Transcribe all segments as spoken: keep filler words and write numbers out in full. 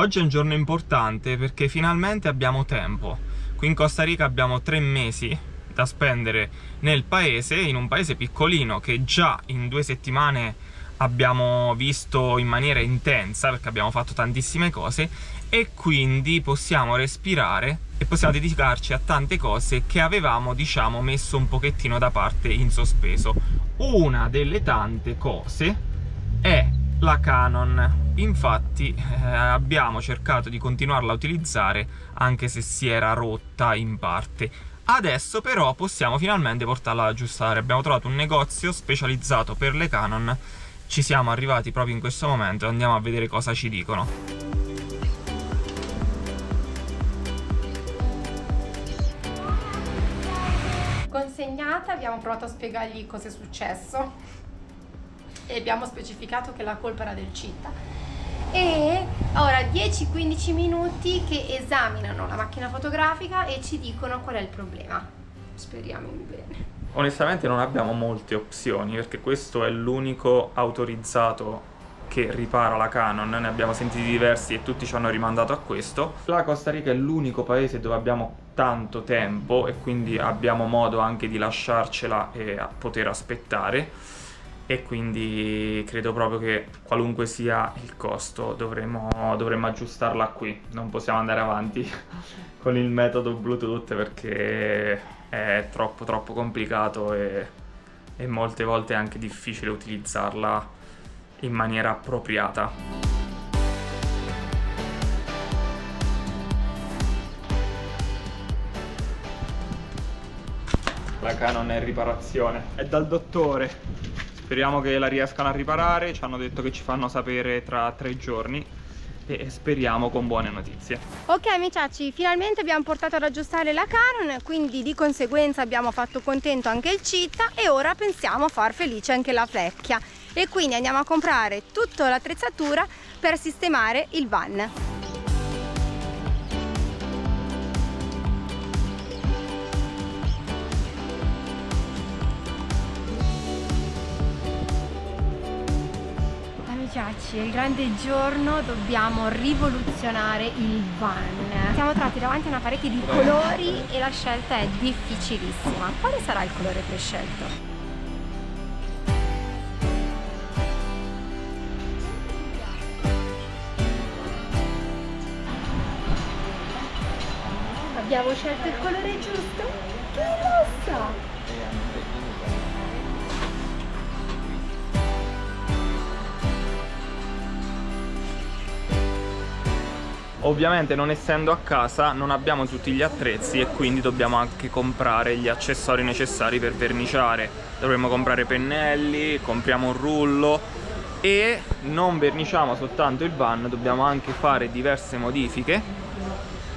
Oggi è un giorno importante perché finalmente abbiamo tempo. Qui in Costa Rica abbiamo tre mesi da spendere nel paese, in un paese piccolino che già in due settimane abbiamo visto in maniera intensa perché abbiamo fatto tantissime cose, e quindi possiamo respirare e possiamo dedicarci a tante cose che avevamo, diciamo, messo un pochettino da parte in sospeso. Una delle tante cose è la Canon. Infatti eh, abbiamo cercato di continuarla a utilizzare anche se si era rotta in parte. Adesso però possiamo finalmente portarla ad aggiustare. Abbiamo trovato un negozio specializzato per le Canon, ci siamo arrivati proprio in questo momento, andiamo a vedere cosa ci dicono. Consegnata, abbiamo provato a spiegargli cosa è successo e abbiamo specificato che la colpa era del C I T A, e ora dieci quindici minuti che esaminano la macchina fotografica e ci dicono qual è il problema. Speriamo in bene. Onestamente non abbiamo molte opzioni perché questo è l'unico autorizzato che ripara la Canon, ne abbiamo sentiti diversi e tutti ci hanno rimandato a questo. La Costa Rica è l'unico paese dove abbiamo tanto tempo e quindi abbiamo modo anche di lasciarcela e a poter aspettare, e quindi credo proprio che qualunque sia il costo dovremmo, dovremmo aggiustarla qui. Non possiamo andare avanti con il metodo Bluetooth perché è troppo troppo complicato e, e molte volte è anche difficile utilizzarla in maniera appropriata. La Canon è in riparazione, è dal dottore. Speriamo che la riescano a riparare, ci hanno detto che ci fanno sapere tra tre giorni e speriamo con buone notizie. Ok amici, finalmente abbiamo portato ad aggiustare la Canon, quindi di conseguenza abbiamo fatto contento anche il C I T A e ora pensiamo a far felice anche la vecchia. E quindi andiamo a comprare tutta l'attrezzatura per sistemare il van. È il grande giorno, dobbiamo rivoluzionare il van. Siamo trovati davanti a una parete di colori e la scelta è difficilissima. Quale sarà il colore prescelto? Abbiamo scelto il colore giusto? Che è rossa! Ovviamente non essendo a casa non abbiamo tutti gli attrezzi e quindi dobbiamo anche comprare gli accessori necessari per verniciare. Dovremmo comprare pennelli, compriamo un rullo e non verniciamo soltanto il van, dobbiamo anche fare diverse modifiche,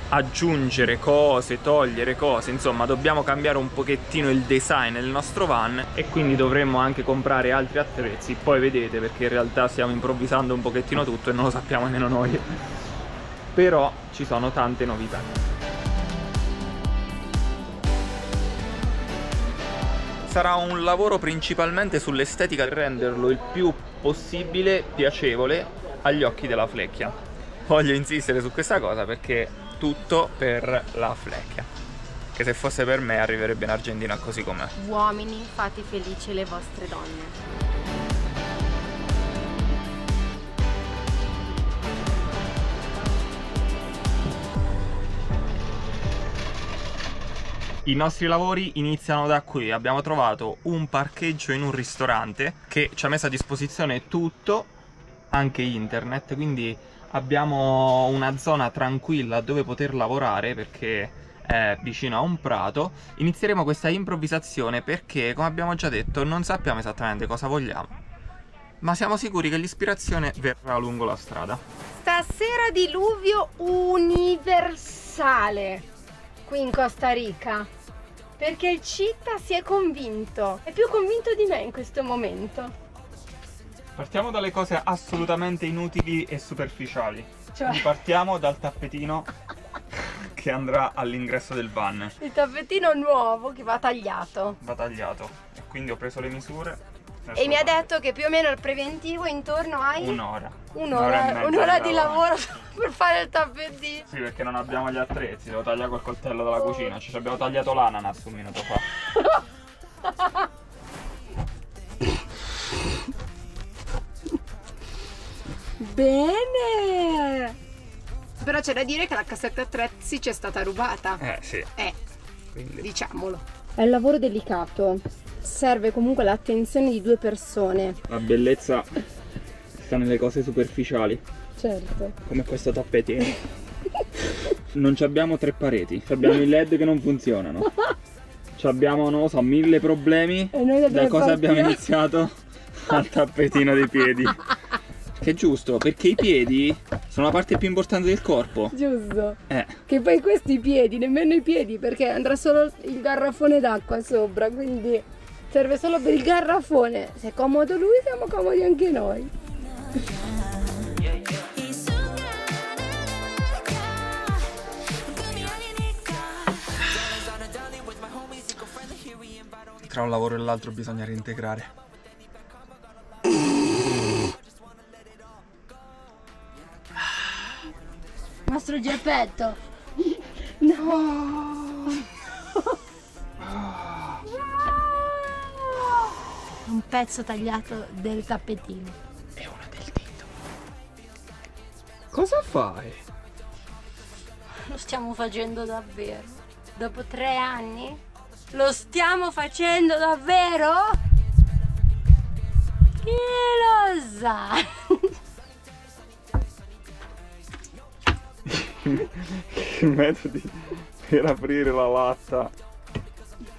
aggiungere cose, togliere cose, insomma dobbiamo cambiare un pochettino il design del nostro van e quindi dovremmo anche comprare altri attrezzi. Poi vedete perché in realtà stiamo improvvisando un pochettino tutto e non lo sappiamo nemmeno noi. Però ci sono tante novità. Sarà un lavoro principalmente sull'estetica per renderlo il più possibile piacevole agli occhi della flecchia. Voglio insistere su questa cosa perché tutto per la flecchia, che se fosse per me arriverebbe in Argentina così com'è. Uomini, fate felici le vostre donne. I nostri lavori iniziano da qui. Abbiamo trovato un parcheggio in un ristorante che ci ha messo a disposizione tutto, anche internet, quindi abbiamo una zona tranquilla dove poter lavorare perché è vicino a un prato. Inizieremo questa improvvisazione perché, come abbiamo già detto, non sappiamo esattamente cosa vogliamo, ma siamo sicuri che l'ispirazione verrà lungo la strada. Stasera diluvio universale qui in Costa Rica, perché il C I T A si è convinto, è più convinto di me in questo momento. Partiamo dalle cose assolutamente inutili e superficiali, cioè partiamo dal tappetino che andrà all'ingresso del van. Il tappetino nuovo che va tagliato. Va tagliato, e quindi ho preso le misure E mi ha detto che più o meno il preventivo è intorno ai... Un'ora. Un'ora, un'ora di lavoro per fare il tappetino. Sì, perché non abbiamo gli attrezzi, devo tagliare col coltello dalla cucina. Ci abbiamo tagliato l'ananas un minuto fa. Bene! Però c'è da dire che la cassetta attrezzi ci è stata rubata. Eh, sì. Eh, quindi, diciamolo. È un lavoro delicato. Serve comunque l'attenzione di due persone. La bellezza sta nelle cose superficiali. Certo. Come questo tappetino. Non abbiamo tre pareti. Abbiamo i led che non funzionano. Abbiamo, non lo so, mille problemi. E noi da cosa abbiamo iniziato? Al tappetino dei piedi. Che è giusto, perché i piedi sono la parte più importante del corpo. Giusto. Eh. Che poi questi piedi, nemmeno i piedi, perché andrà solo il garrafone d'acqua sopra, quindi serve solo per il garrafone. Se è comodo lui, siamo comodi anche noi. Tra un lavoro e l'altro bisogna reintegrare. Mastro Geppetto. No. Un pezzo tagliato del tappetino. E uno del dito. Cosa fai? Lo stiamo facendo davvero. Dopo tre anni? Lo stiamo facendo davvero? Chi lo sa? I metodi per aprire la latta.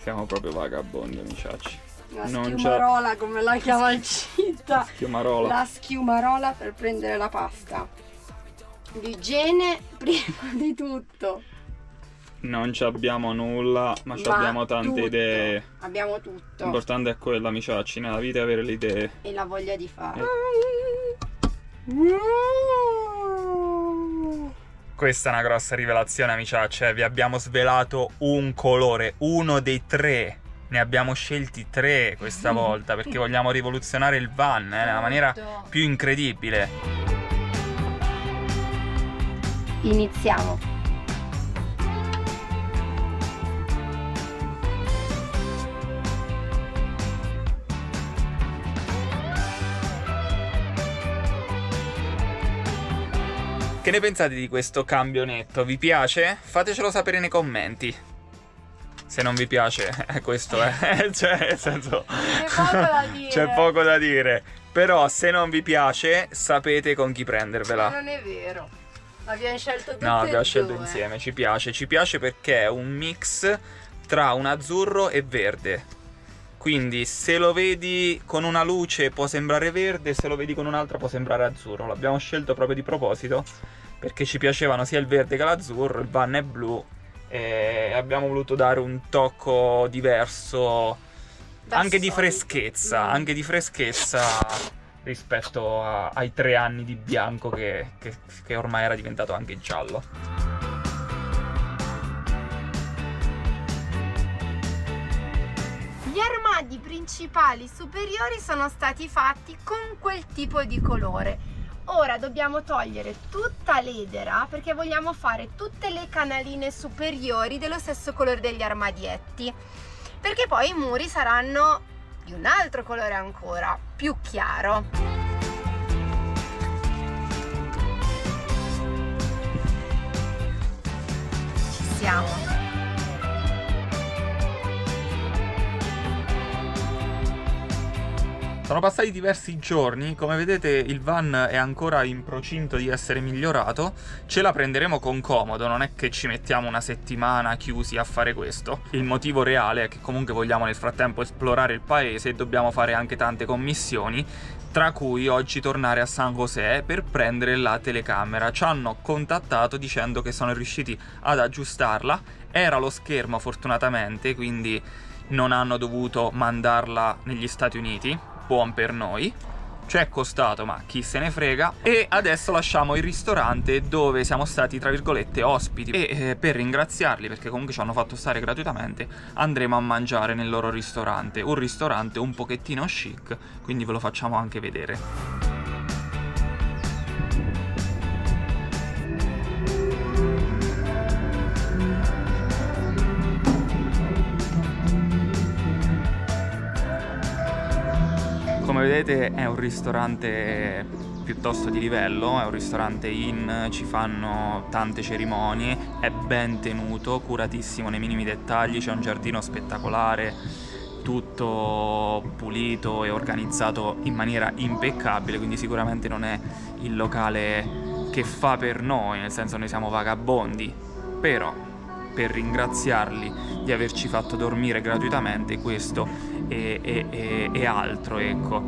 Siamo proprio vagabondi, amiciacci. La non schiumarola, come la chiama il città. Schiumarola. La schiumarola per prendere la pasta. L'igiene prima di tutto. Non ci abbiamo nulla, ma, ma ci abbiamo tante tutto. idee. Abbiamo tutto. L'importante è quello, amiciacci, nella vita è avere le idee. E la voglia di fare. E... Questa è una grossa rivelazione, amiciacce, vi abbiamo svelato un colore, uno dei tre. Ne abbiamo scelti tre questa volta, perché vogliamo rivoluzionare il van eh, nella maniera più incredibile. Iniziamo. Che ne pensate di questo camionetto? Vi piace? Fatecelo sapere nei commenti. Se non vi piace, eh, questo è. Eh. Cioè, nel senso. C'è poco da dire. C'è poco da dire. Però, se non vi piace, sapete con chi prendervela. Non è vero. L'abbiamo scelto tutti. No, abbiamo scelto insieme. Ci piace. Ci piace perché è un mix tra un azzurro e verde. Quindi, se lo vedi con una luce può sembrare verde, se lo vedi con un'altra può sembrare azzurro. L'abbiamo scelto proprio di proposito perché ci piacevano sia il verde che l'azzurro, il van è blu e abbiamo voluto dare un tocco diverso, anche di freschezza, anche di freschezza rispetto a, ai tre anni di bianco che, che, che ormai era diventato anche giallo. Gli armadi principali superiori sono stati fatti con quel tipo di colore. Ora dobbiamo togliere tutta l'edera perché vogliamo fare tutte le canaline superiori dello stesso colore degli armadietti, perché poi i muri saranno di un altro colore ancora, più chiaro. Ci siamo. Sono passati diversi giorni, come vedete il van è ancora in procinto di essere migliorato, ce la prenderemo con comodo, non è che ci mettiamo una settimana chiusi a fare questo. Il motivo reale è che comunque vogliamo nel frattempo esplorare il paese e dobbiamo fare anche tante commissioni, tra cui oggi tornare a San José per prendere la telecamera. Ci hanno contattato dicendo che sono riusciti ad aggiustarla, era lo schermo fortunatamente, quindi non hanno dovuto mandarla negli Stati Uniti. Buon per noi. ci è costato, ma chi se ne frega. E adesso lasciamo il ristorante dove siamo stati tra virgolette ospiti, e eh, per ringraziarli, perché comunque ci hanno fatto stare gratuitamente, andremo a mangiare nel loro ristorante, un ristorante un pochettino chic, quindi ve lo facciamo anche vedere. Come vedete è un ristorante piuttosto di livello, è un ristorante in, ci fanno tante cerimonie, è ben tenuto, curatissimo nei minimi dettagli, c'è un giardino spettacolare, tutto pulito e organizzato in maniera impeccabile, quindi sicuramente non è il locale che fa per noi, nel senso noi siamo vagabondi, però per ringraziarli di averci fatto dormire gratuitamente questo e, e, e, e altro, ecco.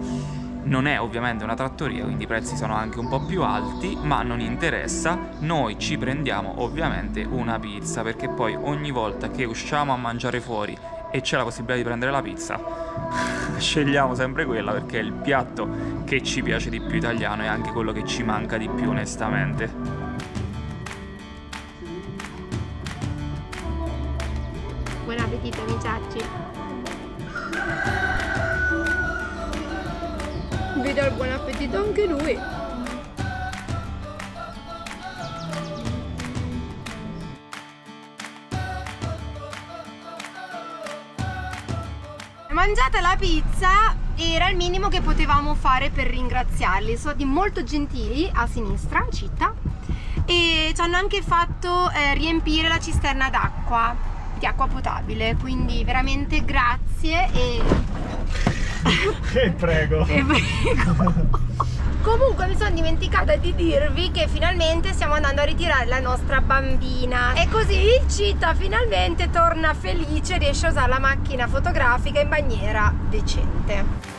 Non è ovviamente una trattoria, quindi i prezzi sono anche un po' più alti, ma non interessa, noi ci prendiamo ovviamente una pizza, perché poi ogni volta che usciamo a mangiare fuori e c'è la possibilità di prendere la pizza scegliamo sempre quella, perché è il piatto che ci piace di più italiano e anche quello che ci manca di più onestamente. Buon appetito, amici! Vi do il buon appetito anche lui! Mangiata la pizza, era il minimo che potevamo fare per ringraziarli. Sono stati molto gentili, a sinistra, città, e ci hanno anche fatto eh, riempire la cisterna d'acqua, di acqua potabile, quindi veramente grazie e e prego e prego Comunque mi sono dimenticata di dirvi che finalmente stiamo andando a ritirare la nostra bambina, e così il Cita finalmente torna felice, riesce a usare la macchina fotografica in maniera decente.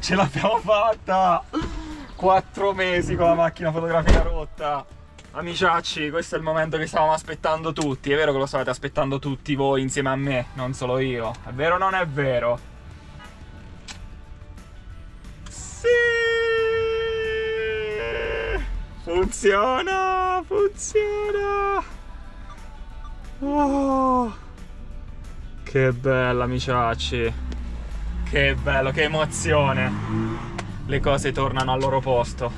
Ce l'abbiamo fatta! Quattro mesi con la macchina fotografica rotta! Amiciacci, questo è il momento che stavamo aspettando tutti, è vero che lo stavate aspettando tutti voi insieme a me, non solo io, è vero o non è vero? Sì! Funziona! Funziona! Oh, che bella, amiciacci! Che bello, che emozione! Le cose tornano al loro posto.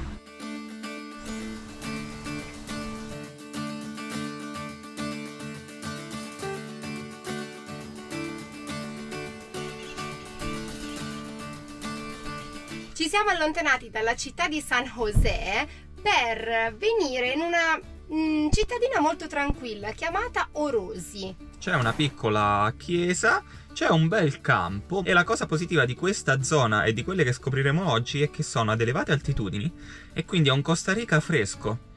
Ci siamo allontanati dalla città di San José per venire in una mh, cittadina molto tranquilla chiamata Orosi. C'è una piccola chiesa, c'è un bel campo, e la cosa positiva di questa zona e di quelle che scopriremo oggi è che sono ad elevate altitudini e quindi è un Costa Rica fresco.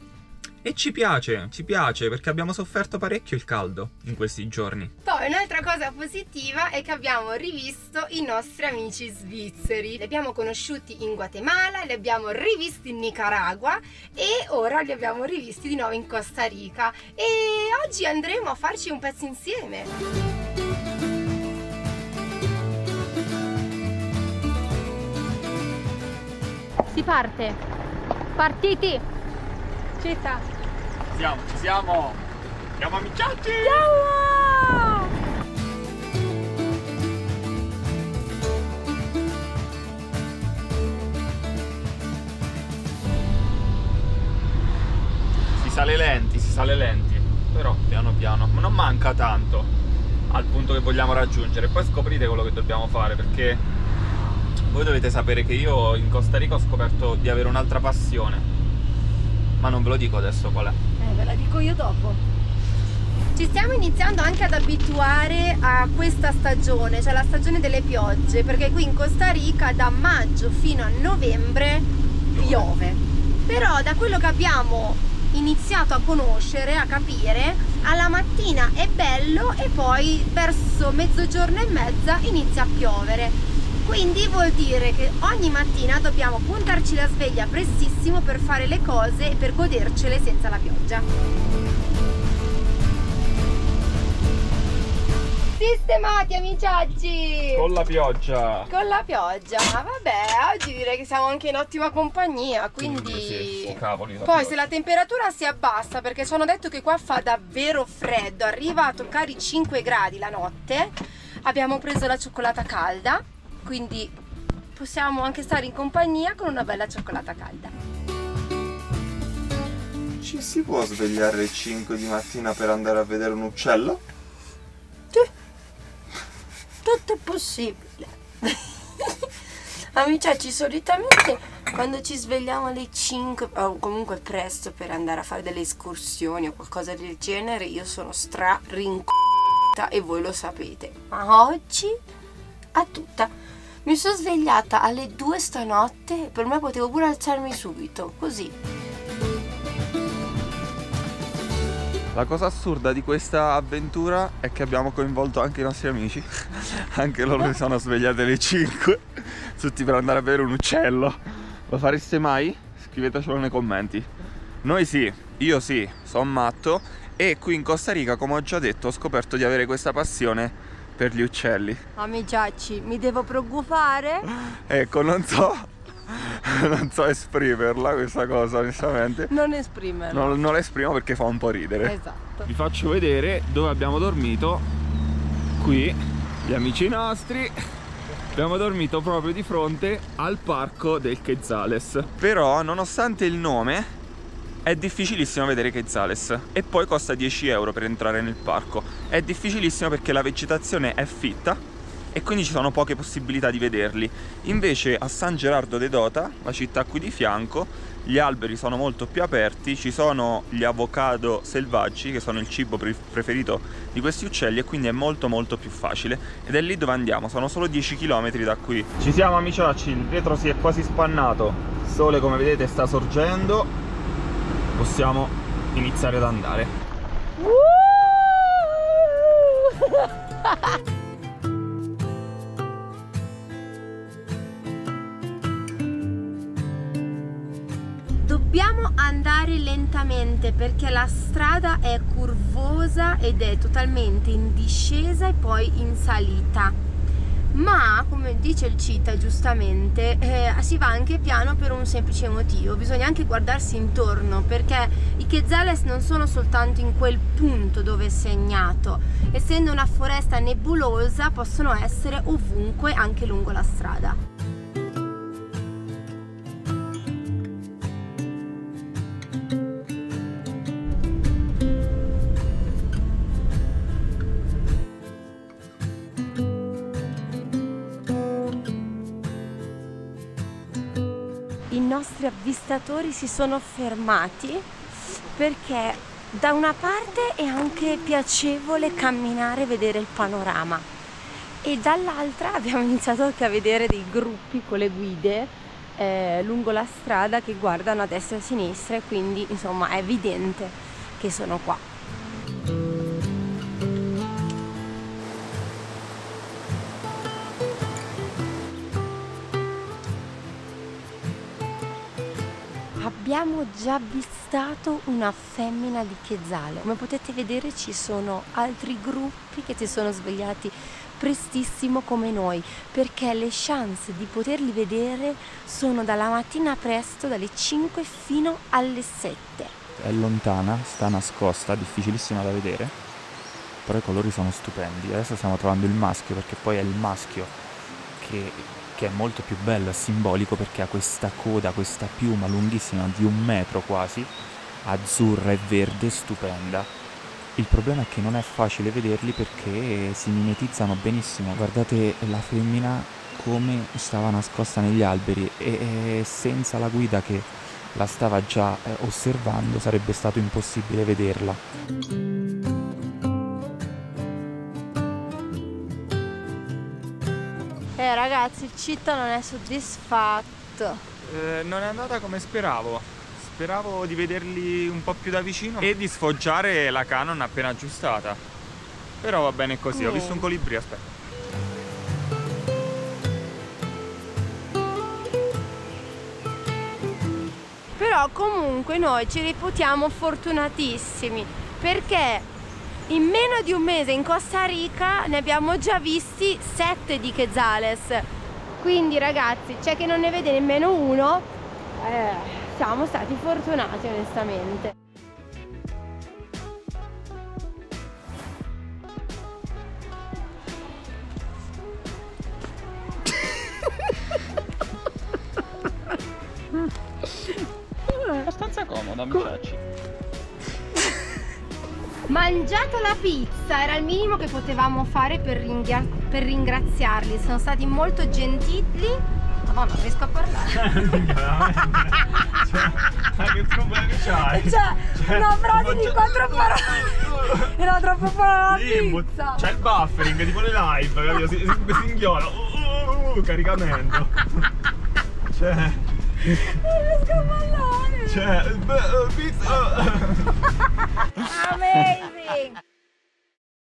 E ci piace, ci piace, perché abbiamo sofferto parecchio il caldo in questi giorni. Poi un'altra cosa positiva è che abbiamo rivisto i nostri amici svizzeri. Li abbiamo conosciuti in Guatemala, li abbiamo rivisti in Nicaragua e ora li abbiamo rivisti di nuovo in Costa Rica. E oggi andremo a farci un pezzo insieme. Si parte! Partiti! Città! Siamo, ci siamo! Siamo amiciacci! Ciao! Si sale lenti, si sale lenti, però piano piano, ma non manca tanto al punto che vogliamo raggiungere. Poi scoprite quello che dobbiamo fare, perché voi dovete sapere che io in Costa Rica ho scoperto di avere un'altra passione, ma non ve lo dico adesso qual è. Eh, ve la dico io dopo. Ci stiamo iniziando anche ad abituare a questa stagione, cioè la stagione delle piogge, perché qui in Costa Rica da maggio fino a novembre piove. piove. Però da quello che abbiamo iniziato a conoscere, a capire, alla mattina è bello e poi verso mezzogiorno e mezza inizia a piovere. Quindi vuol dire che ogni mattina dobbiamo puntarci la sveglia prestissimo per fare le cose e per godercele senza la pioggia. Sistemati, amiciacci! Con la pioggia! Con la pioggia, ma vabbè, oggi direi che siamo anche in ottima compagnia, quindi... Sì, sì, cavoli, la Poi se la temperatura si abbassa, perché ci hanno detto che qua fa davvero freddo, arriva a toccare i cinque gradi la notte, abbiamo preso la cioccolata calda, quindi possiamo anche stare in compagnia con una bella cioccolata calda. Ci si può svegliare alle cinque di mattina per andare a vedere un uccello? Tutto è possibile. Amiciacci, solitamente quando ci svegliamo alle cinque o comunque presto per andare a fare delle escursioni o qualcosa del genere, io sono stra rincotta e voi lo sapete, ma oggi a tutta mi sono svegliata alle due stanotte, per me potevo pure alzarmi subito, così. La cosa assurda di questa avventura è che abbiamo coinvolto anche i nostri amici. Anche loro si sono svegliati alle cinque, tutti per andare a bere un uccello. Lo fareste mai? Scrivetecelo nei commenti. Noi sì, io sì, sono matto. E qui in Costa Rica, come ho già detto, ho scoperto di avere questa passione per gli uccelli. Amiciacci, mi devo preoccupare? Ecco, non so non so esprimerla questa cosa, onestamente. Non esprimerla. Non, non la esprimo perché fa un po' ridere. Esatto. Vi faccio vedere dove abbiamo dormito. Qui, gli amici nostri, abbiamo dormito proprio di fronte al parco del Quetzales. Però, nonostante il nome, è difficilissimo vedere Quetzales e poi costa dieci euro per entrare nel parco. È difficilissimo perché la vegetazione è fitta e quindi ci sono poche possibilità di vederli. Invece a San Gerardo de Dota, la città qui di fianco, gli alberi sono molto più aperti, ci sono gli avocado selvaggi che sono il cibo preferito di questi uccelli e quindi è molto molto più facile. Ed è lì dove andiamo, sono solo dieci chilometri da qui. Ci siamo, amiciacci, il vetro si è quasi spannato, il sole come vedete sta sorgendo. Possiamo iniziare ad andare. Dobbiamo andare lentamente perché la strada è curvosa ed è totalmente in discesa e poi in salita. Ma, come dice il Cita giustamente, eh, si va anche piano per un semplice motivo. Bisogna anche guardarsi intorno, perché i Quetzales non sono soltanto in quel punto dove è segnato. Essendo una foresta nebulosa, possono essere ovunque, anche lungo la strada. I nostri avvistatori si sono fermati perché da una parte è anche piacevole camminare e vedere il panorama e dall'altra abbiamo iniziato anche a vedere dei gruppi con le guide eh, lungo la strada che guardano a destra e a sinistra e quindi insomma è evidente che sono qua. Abbiamo già avvistato una femmina di Quetzale. Come potete vedere ci sono altri gruppi che si sono svegliati prestissimo come noi, perché le chance di poterli vedere sono dalla mattina presto, dalle cinque fino alle sette. È lontana, sta nascosta, difficilissima da vedere, però i colori sono stupendi. Adesso stiamo trovando il maschio, perché poi è il maschio che... che è molto più bello, è simbolico perché ha questa coda, questa piuma lunghissima di un metro quasi, azzurra e verde, stupenda. Il problema è che non è facile vederli perché si mimetizzano benissimo. Guardate la femmina come stava nascosta negli alberi e senza la guida che la stava già osservando sarebbe stato impossibile vederla. Eh ragazzi, il Citta non è soddisfatto. Eh, non è andata come speravo. Speravo di vederli un po' più da vicino e di sfoggiare la Canon appena aggiustata. Però va bene così, ho visto un colibrì, aspetta. Però comunque noi ci reputiamo fortunatissimi, perché in meno di un mese in Costa Rica ne abbiamo già visti sette di Quetzales. Quindi ragazzi, c'è chi non ne vede nemmeno uno, eh, siamo stati fortunati onestamente. Abbastanza comoda, amici. Mangiata la pizza, era il minimo che potevamo fare per, ringhia... per ringraziarli. Sono stati molto gentili. Madonna, non riesco a parlare. Cioè, ma che problemi c'hai? Cioè, cioè, una frase di quattro parole. Era troppo parola la pizza. C'è il buffering, tipo le live, capito? Si, si, si inghiola. Uh, uh, caricamento. Cioè... non riesco a parlare. Cioè... pizza... Amazing!